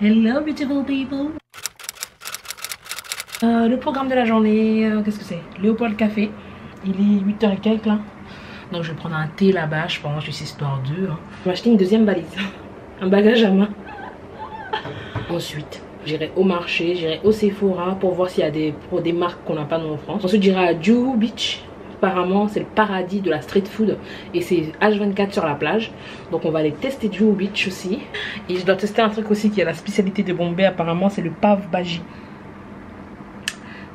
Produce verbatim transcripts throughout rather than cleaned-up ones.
Hello beautiful people. euh, Le programme de la journée, euh, qu'est-ce que c'est? Léopold Café. Il est huit heures et quelques là. Donc je vais prendre un thé là-bas, je pense, juste histoire d'eux. Hein. Je vais acheter une deuxième valise. Un bagage à main. Ensuite, j'irai au marché, j'irai au Sephora pour voir s'il y a des, pour des marques qu'on n'a pas nous en France. Ensuite j'irai à Juhu Beach. Apparemment c'est le paradis de la street food et c'est H vingt-quatre sur la plage, donc on va aller tester Juhu Beach aussi. Et je dois tester un truc aussi qui est la spécialité de Bombay, apparemment c'est le pav bhaji.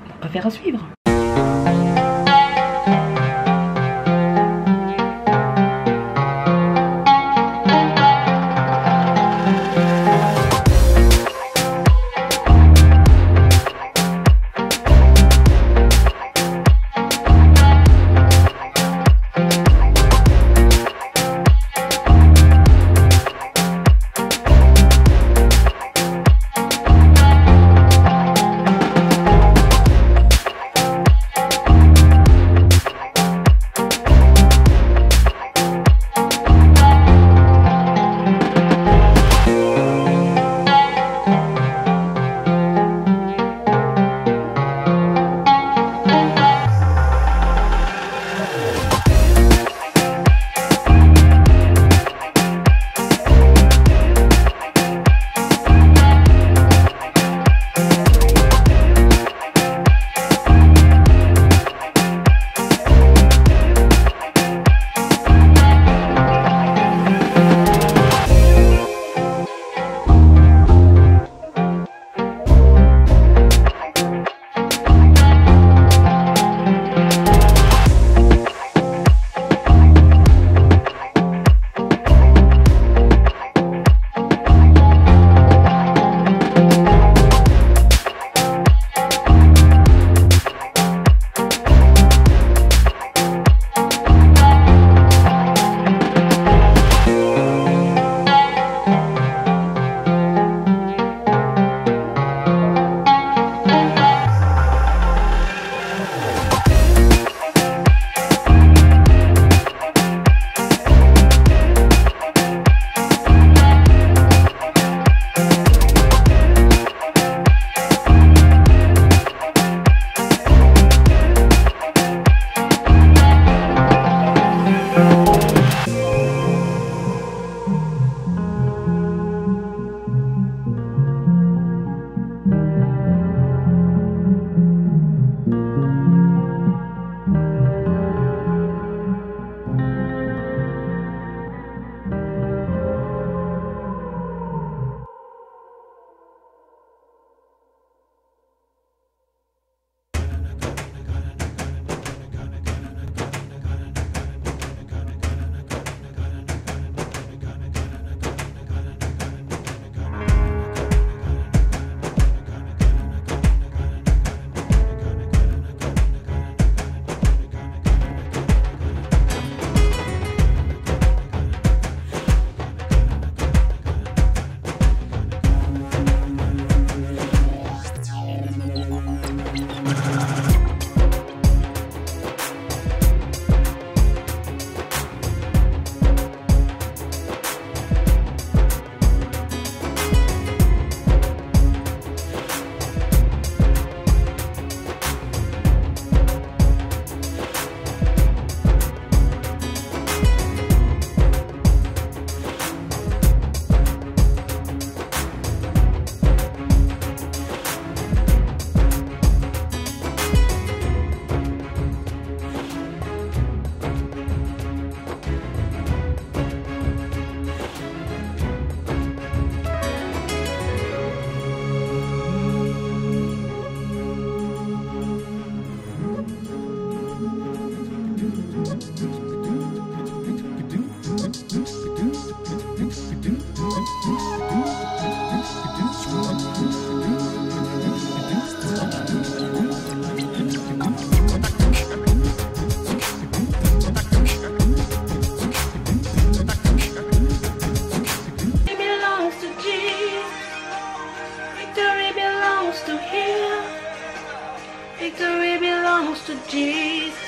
Bon, affaire à suivre.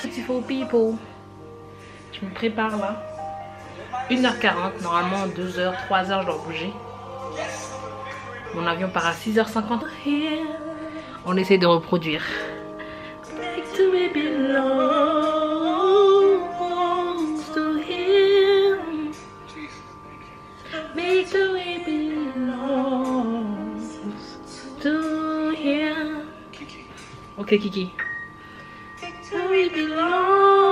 Beautiful people, je me prépare là. une heure quarante, normalement deux heures, trois heures je dois bouger. Mon avion part à six heures cinquante. On essaie de reproduire. Ok Kiki. Victory belongs.